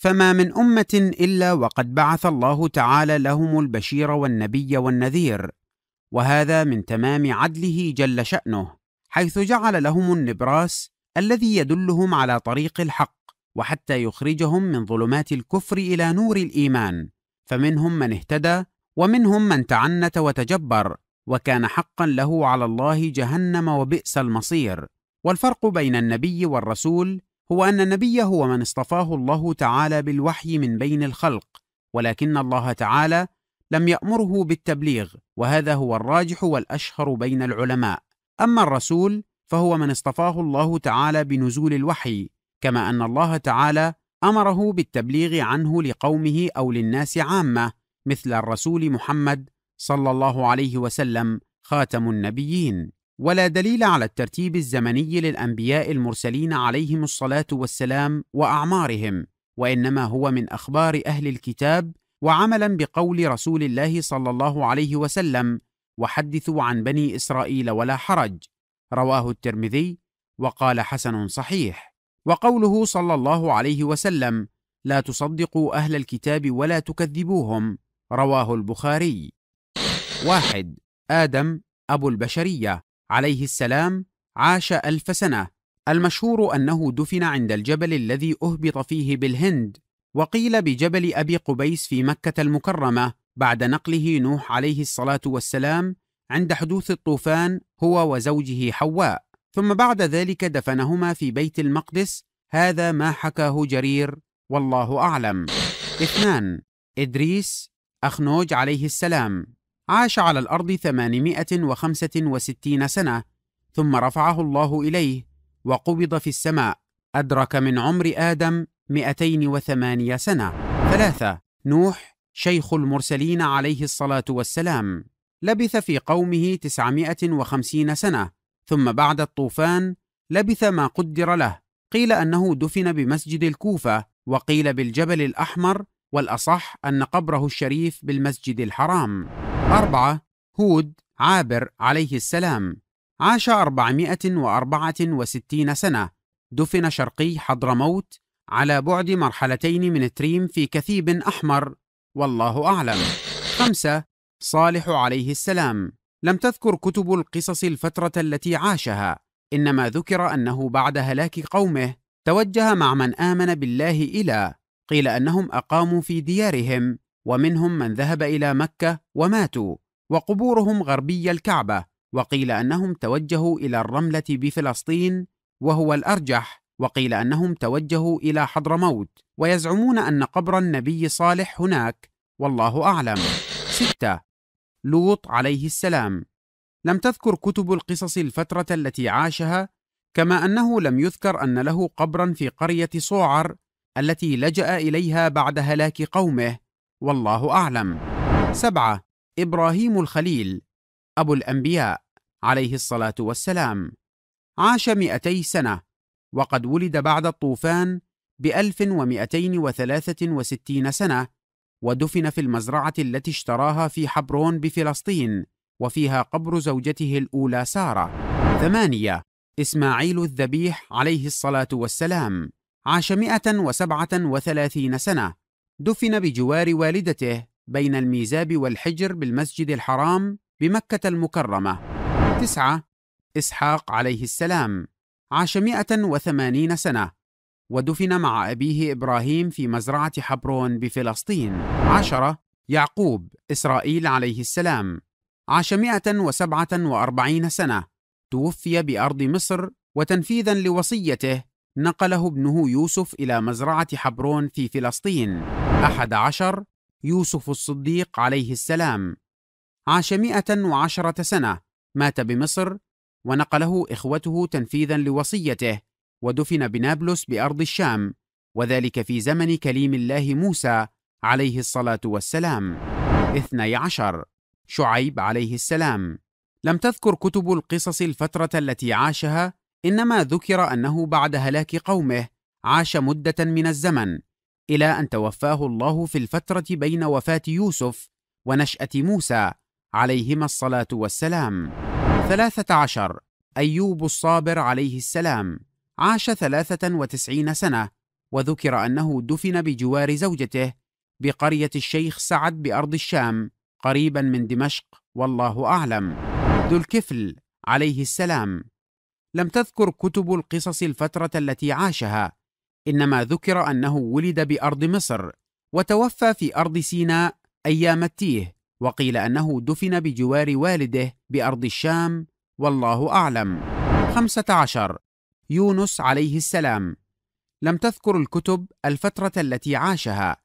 فما من أمة إلا وقد بعث الله تعالى لهم البشير والنبي والنذير، وهذا من تمام عدله جل شأنه، حيث جعل لهم النبراس الذي يدلهم على طريق الحق، وحتى يخرجهم من ظلمات الكفر إلى نور الإيمان، فمنهم من اهتدى، ومنهم من تعنت وتجبر، وكان حقا له على الله جهنم وبئس المصير. والفرق بين النبي والرسول هو أن النبي هو من اصطفاه الله تعالى بالوحي من بين الخلق، ولكن الله تعالى لم يأمره بالتبليغ، وهذا هو الراجح والأشهر بين العلماء. أما الرسول فهو من اصطفاه الله تعالى بنزول الوحي، كما أن الله تعالى أمره بالتبليغ عنه لقومه أو للناس عامة، مثل الرسول محمد صلى الله عليه وسلم خاتم النبيين. ولا دليل على الترتيب الزمني للأنبياء المرسلين عليهم الصلاة والسلام وأعمارهم، وإنما هو من أخبار أهل الكتاب وعملا بقول رسول الله صلى الله عليه وسلم: وحدثوا عن بني إسرائيل ولا حرج، رواه الترمذي وقال حسن صحيح. وقوله صلى الله عليه وسلم: لا تصدقوا أهل الكتاب ولا تكذبوهم، رواه البخاري. 1. آدم أبو البشرية عليه السلام عاش 1000 سنة. المشهور أنه دفن عند الجبل الذي أهبط فيه بالهند، وقيل بجبل أبي قبيس في مكة المكرمة، بعد نقله نوح عليه الصلاة والسلام عند حدوث الطوفان هو وزوجه حواء، ثم بعد ذلك دفنهما في بيت المقدس، هذا ما حكاه جرير والله أعلم. 2. إدريس اخنوج عليه السلام عاش على الأرض 865 سنة، ثم رفعه الله إليه وقبض في السماء، أدرك من عمر آدم 208 سنة. 3. نوح شيخ المرسلين عليه الصلاة والسلام لبث في قومه 950 سنة، ثم بعد الطوفان لبث ما قدر له، قيل أنه دفن بمسجد الكوفة، وقيل بالجبل الأحمر، والأصح أن قبره الشريف بالمسجد الحرام. 4. هود عابر عليه السلام عاش 464 سنة، دفن شرقي حضرموت على بعد مرحلتين من التريم في كثيب أحمر، والله أعلم. 5. صالح عليه السلام لم تذكر كتب القصص الفترة التي عاشها، إنما ذكر أنه بعد هلاك قومه توجه مع من آمن بالله إلى، قيل أنهم أقاموا في ديارهم، ومنهم من ذهب إلى مكة وماتوا، وقبورهم غربي الكعبة، وقيل أنهم توجهوا إلى الرملة بفلسطين وهو الأرجح، وقيل أنهم توجهوا إلى حضرموت، ويزعمون أن قبر النبي صالح هناك، والله أعلم. 6. لوط عليه السلام لم تذكر كتب القصص الفترة التي عاشها، كما أنه لم يذكر أن له قبرا في قرية صوعر التي لجأ إليها بعد هلاك قومه، والله أعلم. 7. إبراهيم الخليل أبو الأنبياء عليه الصلاة والسلام عاش 200 سنة، وقد ولد بعد الطوفان 1263 سنة، ودفن في المزرعة التي اشتراها في حبرون بفلسطين، وفيها قبر زوجته الأولى سارة. 8. إسماعيل الذبيح عليه الصلاة والسلام عاش 137 سنة، دفن بجوار والدته بين الميزاب والحجر بالمسجد الحرام بمكة المكرمة. 9. إسحاق عليه السلام عاش 180 سنة، ودفن مع أبيه إبراهيم في مزرعة حبرون بفلسطين. 10. يعقوب إسرائيل عليه السلام عاش 147 سنة، توفي بأرض مصر، وتنفيذا لوصيته نقله ابنه يوسف إلى مزرعة حبرون في فلسطين. 11. يوسف الصديق عليه السلام عاش 110 سنة، مات بمصر، ونقله إخوته تنفيذا لوصيته، ودفن بنابلس بأرض الشام، وذلك في زمن كليم الله موسى عليه الصلاة والسلام. 12. شعيب عليه السلام لم تذكر كتب القصص الفترة التي عاشها، إنما ذكر أنه بعد هلاك قومه عاش مدة من الزمن، إلى أن توفاه الله في الفترة بين وفاة يوسف ونشأة موسى عليهما الصلاة والسلام. 13. أيوب الصابر عليه السلام عاش 93 سنة، وذكر أنه دفن بجوار زوجته بقرية الشيخ سعد بأرض الشام قريبا من دمشق، والله أعلم. ذو الكفل عليه السلام لم تذكر كتب القصص الفترة التي عاشها، إنما ذكر أنه ولد بأرض مصر وتوفى في أرض سيناء أيام التيه، وقيل أنه دفن بجوار والده بأرض الشام، والله أعلم. 15 يونس عليه السلام لم تذكر الكتب الفترة التي عاشها،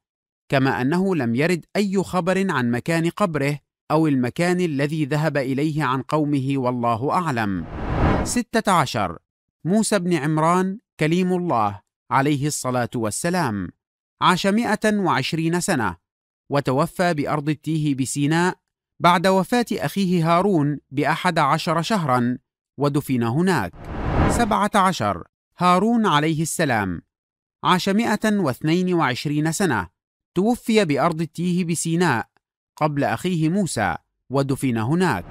كما أنه لم يرد أي خبر عن مكان قبره أو المكان الذي ذهب إليه عن قومه، والله أعلم. 16 موسى بن عمران كليم الله عليه الصلاة والسلام عاش 120 سنة وتوفى بأرض التيه بسيناء بعد وفاة أخيه هارون ب11 شهرا ودفن هناك. 17 هارون عليه السلام عاش 122 سنة توفي بأرض التيه بسيناء قبل أخيه موسى ودفن هناك.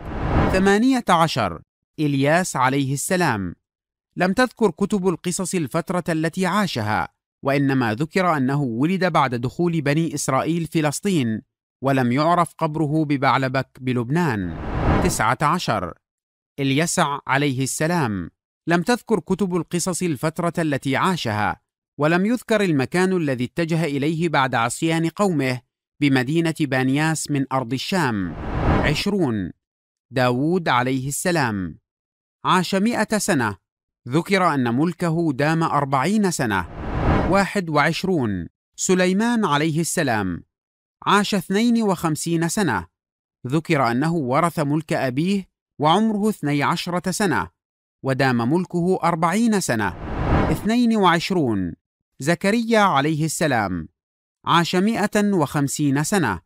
18 إلياس عليه السلام لم تذكر كتب القصص الفترة التي عاشها، وإنما ذكر أنه ولد بعد دخول بني إسرائيل فلسطين، ولم يعرف قبره ببعلبك بلبنان. 19 اليسع عليه السلام لم تذكر كتب القصص الفترة التي عاشها، ولم يذكر المكان الذي اتجه إليه بعد عصيان قومه بمدينة بانياس من أرض الشام. 20 داوود عليه السلام عاش 100 سنة، ذكر أن ملكه دام 40 سنة. 21 سليمان عليه السلام عاش 52 سنة، ذكر أنه ورث ملك أبيه وعمره 12 سنة ودام ملكه 40 سنة. 22 زكريا عليه السلام عاش 150 سنة،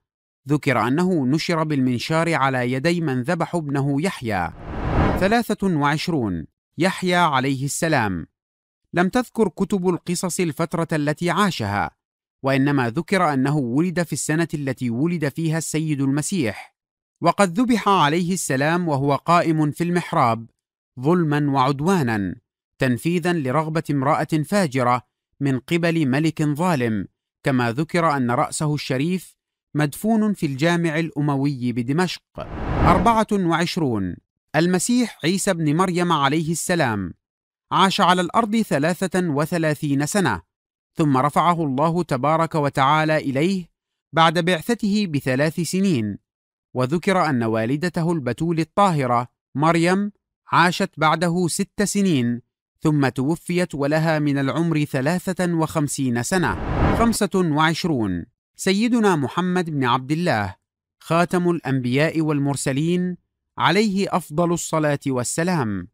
ذكر أنه نشر بالمنشار على يدي من ذبح ابنه يحيى. 23 يحيى عليه السلام لم تذكر كتب القصص الفترة التي عاشها، وإنما ذكر أنه ولد في السنة التي ولد فيها السيد المسيح، وقد ذبح عليه السلام وهو قائم في المحراب ظلما وعدوانا تنفيذا لرغبة امرأة فاجرة من قبل ملك ظالم، كما ذكر أن رأسه الشريف مدفون في الجامع الأموي بدمشق. 24 المسيح عيسى بن مريم عليه السلام عاش على الأرض 33 سنة، ثم رفعه الله تبارك وتعالى إليه بعد بعثته ب3 سنين، وذكر أن والدته البتول الطاهرة مريم عاشت بعده 6 سنين ثم توفيت ولها من العمر 53 سنة. 25 سيدنا محمد بن عبد الله خاتم الأنبياء والمرسلين عليه أفضل الصلاة والسلام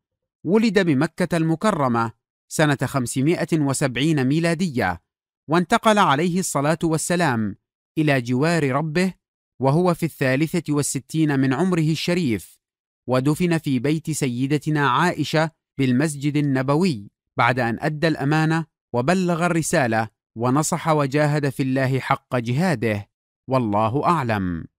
ولد بمكة المكرمة سنة 570 ميلادية، وانتقل عليه الصلاة والسلام إلى جوار ربه وهو في 63 من عمره الشريف، ودفن في بيت سيدتنا عائشة بالمسجد النبوي بعد أن أدى الأمانة وبلغ الرسالة ونصح وجاهد في الله حق جهاده، والله أعلم.